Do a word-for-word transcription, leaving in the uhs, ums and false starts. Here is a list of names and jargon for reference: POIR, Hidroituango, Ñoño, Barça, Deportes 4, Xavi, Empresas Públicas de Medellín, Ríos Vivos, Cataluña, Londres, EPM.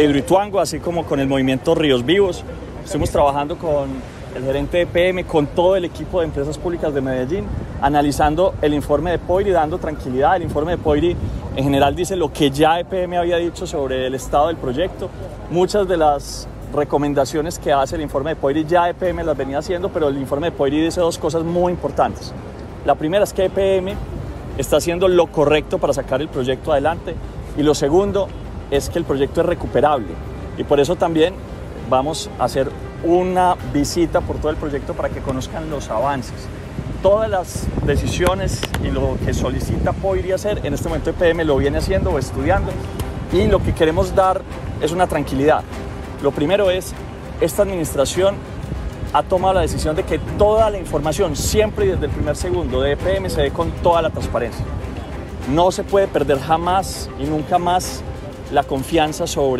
de Hidroituango, así como con el movimiento Ríos Vivos. Estuvimos trabajando con el gerente de E P M, con todo el equipo de Empresas Públicas de Medellín, analizando el informe de P O I R y dando tranquilidad. El informe de P O I R en general dice lo que ya E P M había dicho sobre el estado del proyecto. Muchas de las recomendaciones que hace el informe de P O I R ya E P M las venía haciendo, pero el informe de P O I R dice dos cosas muy importantes. La primera es que E P M está haciendo lo correcto para sacar el proyecto adelante, y lo segundo es que el proyecto es recuperable, y por eso también vamos a hacer una visita por todo el proyecto para que conozcan los avances. Todas las decisiones y lo que solicita P O I R hacer, en este momento E P M lo viene haciendo o estudiando, y lo que queremos dar es una tranquilidad. Lo primero es, esta administración ha tomado la decisión de que toda la información, siempre y desde el primer segundo de E P M, se dé con toda la transparencia. No se puede perder jamás y nunca más la confianza sobre